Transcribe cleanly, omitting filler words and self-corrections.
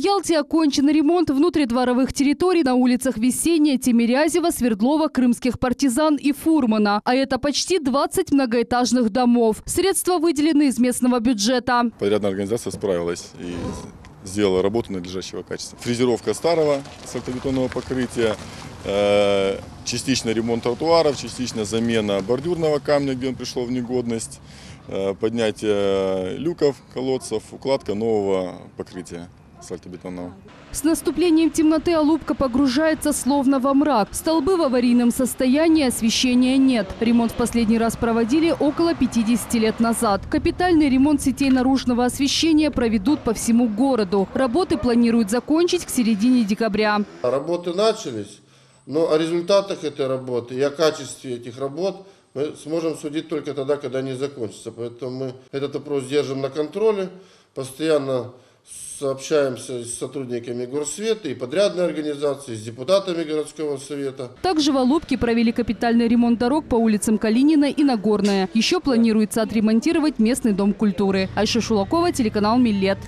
Ялте окончен ремонт внутридворовых территорий на улицах Весенняя, Темирязева, Свердлова, Крымских партизан и Фурмана. А это почти 20 многоэтажных домов. Средства выделены из местного бюджета. Подрядная организация справилась и сделала работу надлежащего качества. Фрезеровка старого асфальтобетонного покрытия, частично ремонт тротуаров, частично замена бордюрного камня, где он пришел в негодность, поднятие люков, колодцев, укладка нового покрытия асфальтобетонного. С наступлением темноты Алупка погружается словно во мрак. Столбы в аварийном состоянии, освещения нет. Ремонт в последний раз проводили около 50 лет назад. Капитальный ремонт сетей наружного освещения проведут по всему городу. Работы планируют закончить к середине декабря. Работы начались, но о результатах этой работы и о качестве этих работ мы сможем судить только тогда, когда они закончатся. Поэтому мы этот вопрос держим на контроле, постоянно сообщаемся с сотрудниками горсвета и подрядной организации, с депутатами городского совета. Также в Алупке провели капитальный ремонт дорог по улицам Калинина и Нагорная. Еще планируется отремонтировать местный дом культуры. Айша Шулакова, телеканал «Миллет».